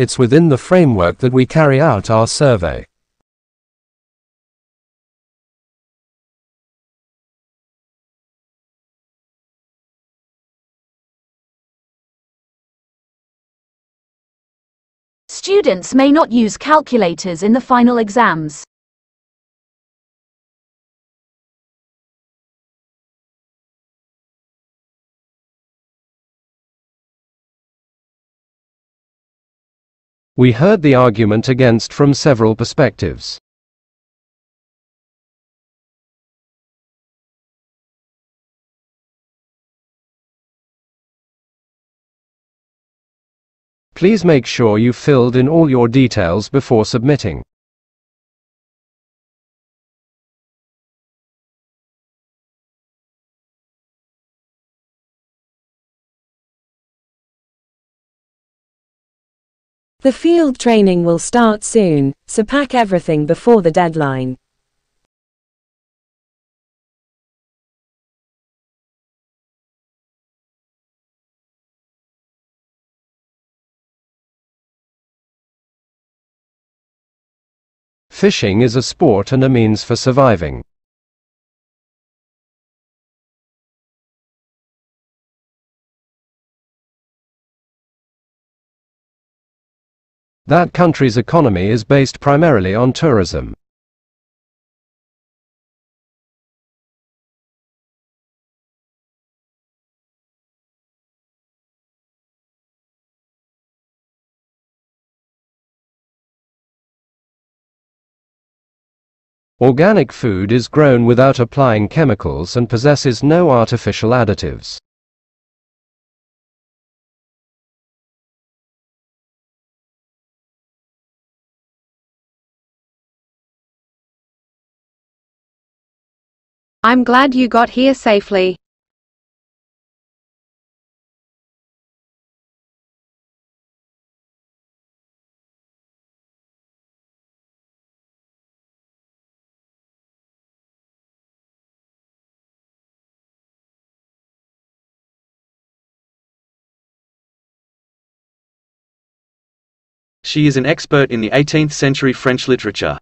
It's within the framework that we carry out our survey. Students may not use calculators in the final exams. We heard the argument against from several perspectives. Please make sure you filled in all your details before submitting. The field training will start soon, so pack everything before the deadline. Fishing is a sport and a means for surviving. That country's economy is based primarily on tourism. Organic food is grown without applying chemicals and possesses no artificial additives. I'm glad you got here safely. She is an expert in the 18th century French literature.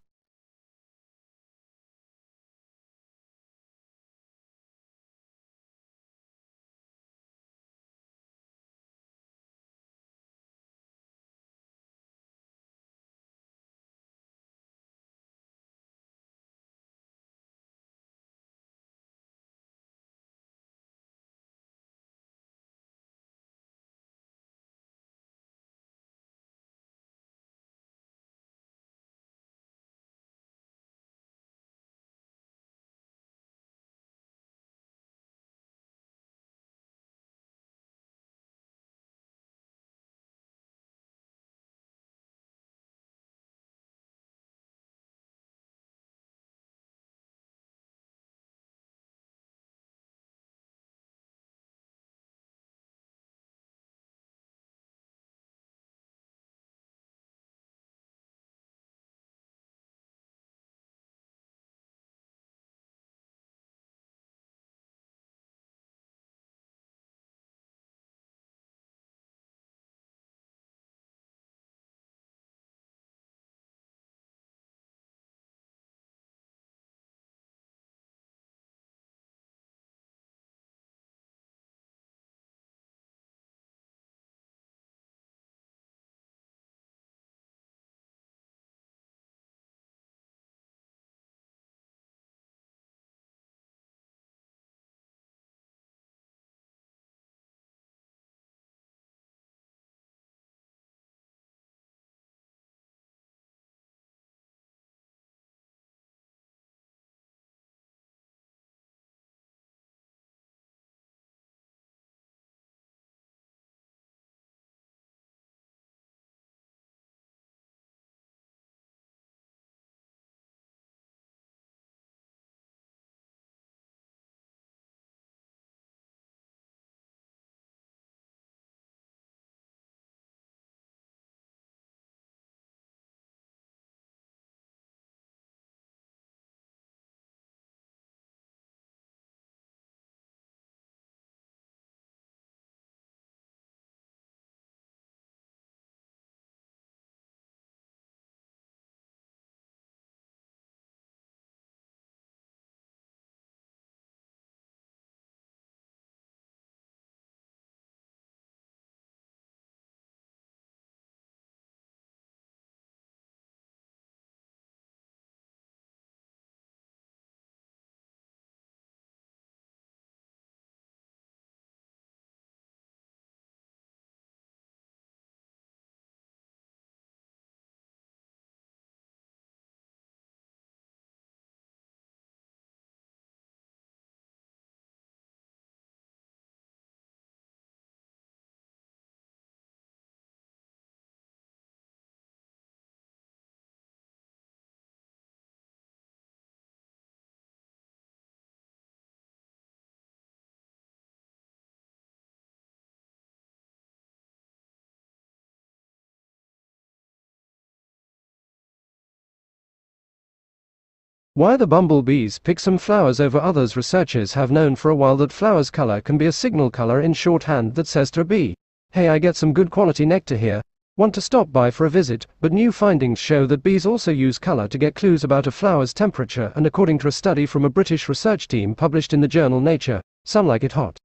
Why the bumblebees pick some flowers over others. Researchers have known for a while that flowers' color can be a signal color in shorthand that says to a bee, "Hey, I get some good quality nectar here, want to stop by for a visit," but new findings show that bees also use color to get clues about a flower's temperature, and according to a study from a British research team published in the journal Nature, some like it hot.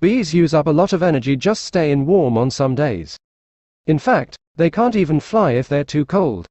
Bees use up a lot of energy just staying warm on some days. In fact, they can't even fly if they're too cold.